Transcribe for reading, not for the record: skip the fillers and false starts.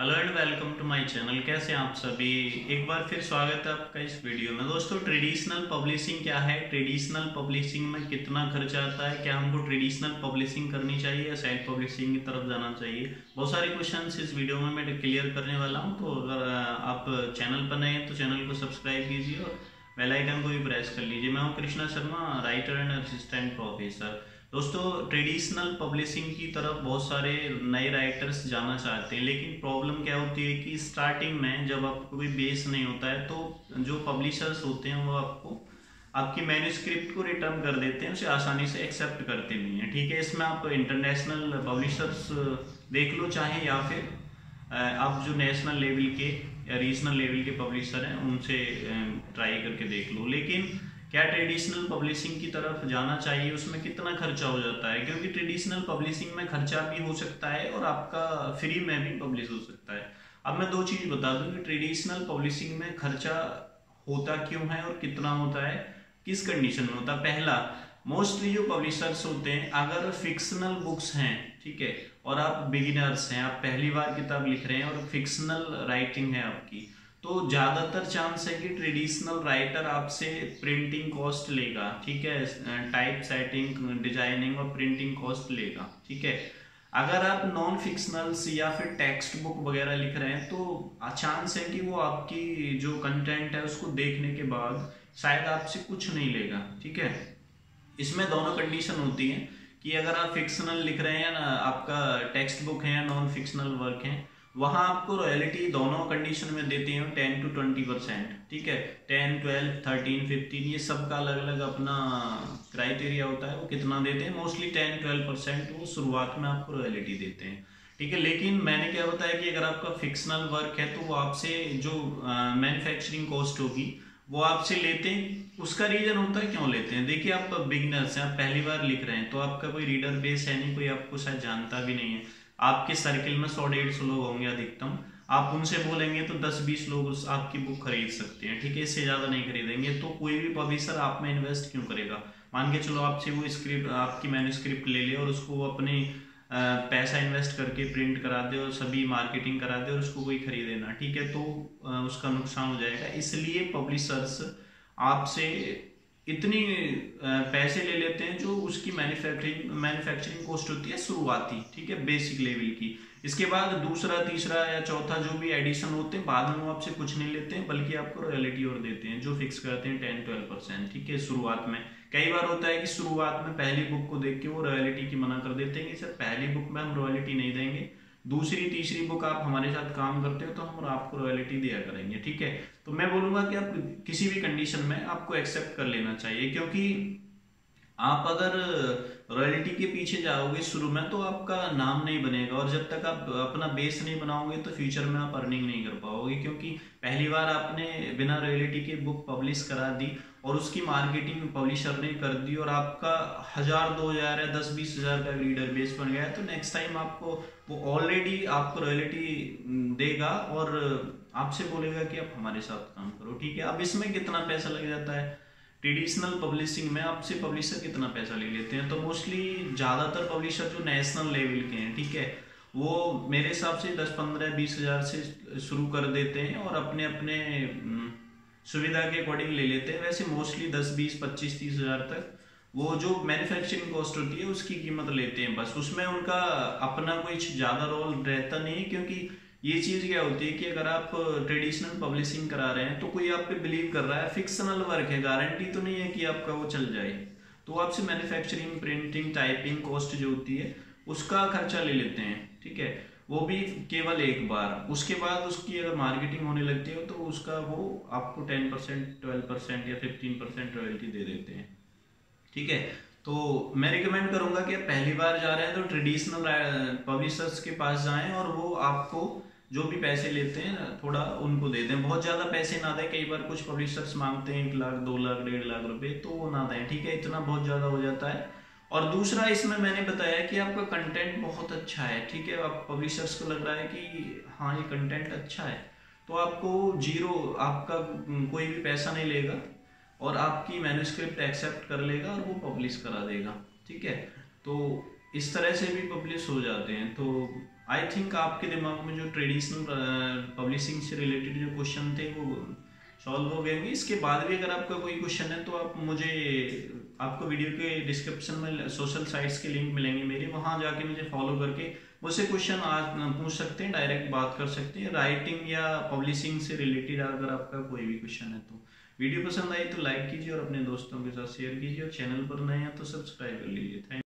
Hello and welcome to my channel. कैसे आप सभी, एक बार फिर स्वागत है आपका इस वीडियो में। दोस्तों, ट्रेडिशनल पब्लिशिंग क्या है, ट्रेडिशनल पब्लिशिंग में कितना खर्च आता है, क्या हमको ट्रेडिशनल पब्लिशिंग करनी चाहिए या साइड पब्लिशिंग की तरफ जाना चाहिए, बहुत सारे क्वेश्चंस इस वीडियो में मैं क्लियर करने वाला हूँ। तो अगर आप चैनल पर नए हैं तो चैनल को सब्सक्राइब कीजिए और बेल आइकन को भी प्रेस कर लीजिए। मैं हूँ Krishna Sharma, writer and assistant professor. दोस्तों, ट्रेडिशनल पब्लिशिंग की तरफ बहुत सारे नए राइटर्स जाना चाहते हैं, लेकिन प्रॉब्लम क्या होती है कि स्टार्टिंग में जब आपको कोई बेस नहीं होता है तो जो पब्लिशर्स होते हैं वो आपको आपकी मैन्युस्क्रिप्ट को रिटर्न कर देते हैं, उसे आसानी से एक्सेप्ट करते नहीं हैं। ठीक है, इसमें आप इंटरनेशनल पब्लिशर्स देख लो चाहे, या फिर आप जो नेशनल लेवल के या रीजनल लेवल के पब्लिशर हैं उनसे ट्राई करके देख लो। लेकिन क्या ट्रेडिशनल पब्लिशिंग की तरफ जाना चाहिए, उसमें कितना खर्चा हो जाता है, क्योंकि ट्रेडिशनल पब्लिशिंग में खर्चा भी हो सकता है और आपका फ्री में भी पब्लिश हो सकता है। अब मैं दो चीज़ बता दूं कि ट्रेडिशनल पब्लिशिंग में खर्चा होता क्यों है और कितना होता है, किस कंडीशन में होता है। पहला, मोस्टली जो पब्लिशर्स होते हैं, अगर फिक्शनल बुक्स हैं, ठीक है, और आप बिगिनर्स हैं, आप पहली बार किताब लिख रहे हैं और फिक्शनल राइटिंग है आपकी, तो ज़्यादातर चांस है कि ट्रेडिशनल राइटर आपसे प्रिंटिंग कॉस्ट लेगा। ठीक है, टाइप सेटिंग, डिजाइनिंग और प्रिंटिंग कॉस्ट लेगा। ठीक है, अगर आप नॉन फिक्शनल्स या फिर टेक्स्ट बुक वगैरह लिख रहे हैं तो चांस है कि वो आपकी जो कंटेंट है उसको देखने के बाद शायद आपसे कुछ नहीं लेगा। ठीक है, इसमें दोनों कंडीशन होती है कि अगर आप फिक्शनल लिख रहे हैं या आपका टेक्स्ट बुक है या नॉन फिक्शनल वर्क है, वहाँ आपको रॉयल्टी दोनों कंडीशन में देते हैं 10 to 20%। ठीक है, 10, 12, 13, 15 ये सब का अलग अलग अपना क्राइटेरिया होता है, वो कितना देते हैं। मोस्टली 10-12% वो शुरुआत में आपको रॉयल्टी देते हैं। ठीक है, लेकिन मैंने क्या बताया कि अगर आपका फिक्शनल वर्क है तो वो आपसे जो मैन्युफैक्चरिंग कॉस्ट होगी वो आपसे लेते हैं। उसका रीज़न होता है क्यों लेते हैं, देखिए आप बिगनर्स हैं, आप पहली बार लिख रहे हैं तो आपका कोई रीडर बेस है नहीं, कोई आपको शायद जानता भी नहीं है। आपके सर्किल में 100-150 लोग होंगे अधिकतम, आप उनसे बोलेंगे तो 10-20 लोग उस आपकी बुक खरीद सकते हैं। ठीक है, इससे ज़्यादा नहीं खरीदेंगे। तो कोई भी पब्लिशर आप में इन्वेस्ट क्यों करेगा। मान के चलो आपसे वो स्क्रिप्ट, आपकी मैन्युस्क्रिप्ट ले ले और उसको वो अपने पैसा इन्वेस्ट करके प्रिंट करा दे और सभी मार्केटिंग करा दे और उसको कोई खरीदे ना, ठीक है, तो उसका नुकसान हो जाएगा। इसलिए पब्लिशर्स आपसे इतनी पैसे ले लेते हैं जो उसकी मैन्युफैक्चरिंग कॉस्ट होती है शुरुआती, ठीक है, बेसिक लेवल की। इसके बाद दूसरा, तीसरा या चौथा जो भी एडिशन होते हैं बाद में वो आपसे कुछ नहीं लेते हैं, बल्कि आपको रॉयल्टी और देते हैं जो फिक्स करते हैं 10-12%। ठीक है, शुरुआत में कई बार होता है कि शुरुआत में पहली बुक को देख के वो रॉयल्टी की मना कर देते हैं कि सर पहली बुक में हम रॉयल्टी नहीं देंगे, दूसरी तीसरी बुक आप हमारे साथ काम करते हो तो हम आपको रॉयल्टी दिया करेंगे। ठीक है, तो मैं बोलूँगा कि आप किसी भी कंडीशन में आपको एक्सेप्ट कर लेना चाहिए, क्योंकि आप अगर रॉयल्टी के पीछे जाओगे शुरू में तो आपका नाम नहीं बनेगा और जब तक आप अपना बेस नहीं बनाओगे तो फ्यूचर में आप अर्निंग नहीं कर पाओगे, क्योंकि पहली बार आपने बिना रॉयल्टी के बुक पब्लिश करा दी और उसकी मार्केटिंग पब्लिशर ने कर दी और आपका 1000, 2000 या 10-20 हज़ार का रीडर बेस बन गया है, तो नेक्स्ट टाइम आपको वो ऑलरेडी आपको रॉयल्टी देगा और आपसे बोलेगा कि आप हमारे साथ काम करो। ठीक है, अब इसमें कितना पैसा लग जाता है, ट्रेडिशनल पब्लिशिंग में आपसे पब्लिशर कितना पैसा ले लेते हैं। तो मोस्टली ज़्यादातर पब्लिशर जो नेशनल लेवल के हैं, ठीक है, वो मेरे हिसाब से 10-15-20 हज़ार से शुरू कर देते हैं और अपने अपने सुविधा के अकॉर्डिंग ले लेते हैं। वैसे मोस्टली 10, 20, 25, 30 हज़ार तक वो जो मैन्युफैक्चरिंग कॉस्ट होती है उसकी कीमत लेते हैं। बस उसमें उनका अपना कोई ज़्यादा रोल रहता नहीं, क्योंकि ये चीज़ क्या होती है कि अगर आप ट्रेडिशनल पब्लिशिंग करा रहे हैं तो कोई आप पे बिलीव कर रहा है, फिक्शनल वर्क है, गारंटी तो नहीं है कि आपका वो चल जाए, तो आपसे मैन्युफैक्चरिंग, प्रिंटिंग, टाइपिंग कॉस्ट जो होती है उसका खर्चा ले लेते हैं। ठीक है, वो भी केवल एक बार। उसके बाद उसकी अगर मार्केटिंग होने लगती है तो उसका वो आपको 10%, 12% या 15% रॉयल्टी दे देते हैं। ठीक है, तो मैं रिकमेंड करूंगा कि आप पहली बार जा रहे हैं तो ट्रेडिशनल पब्लिशर्स के पास जाएं और वो आपको जो भी पैसे लेते हैं थोड़ा उनको दे दें, बहुत ज़्यादा पैसे ना दें। कई बार कुछ पब्लिशर्स मांगते हैं 1 लाख, 2 लाख, 1.5 लाख रुपए, तो वो ना दें। ठीक है, इतना बहुत ज़्यादा हो जाता है। और दूसरा, इसमें मैंने बताया कि आपका कंटेंट बहुत अच्छा है। ठीक है, आप पब्लिशर्स को लग रहा है कि हाँ ये कंटेंट अच्छा है, तो आपको जीरो, आपका कोई भी पैसा नहीं लेगा और आपकी मैन्युस्क्रिप्ट एक्सेप्ट कर लेगा और वो पब्लिश करा देगा। ठीक है, तो इस तरह से भी पब्लिश हो जाते हैं। तो आई थिंक आपके दिमाग में जो ट्रेडिशनल पब्लिशिंग से रिलेटेड जो क्वेश्चन थे वो सॉल्व हो गए होंगे। इसके बाद भी अगर आपका कोई क्वेश्चन है तो आप मुझे, आपको वीडियो के डिस्क्रिप्शन में सोशल साइट्स के लिंक मिलेंगे मेरे, वहाँ जाके मुझे फॉलो करके मुझसे क्वेश्चन आज पूछ सकते हैं, डायरेक्ट बात कर सकते हैं। राइटिंग या पब्लिशिंग से रिलेटेड अगर आपका कोई भी क्वेश्चन है तो वीडियो पसंद आई तो लाइक कीजिए और अपने दोस्तों के साथ शेयर कीजिए और चैनल पर नए हैं तो सब्सक्राइब कर लीजिए। थैंक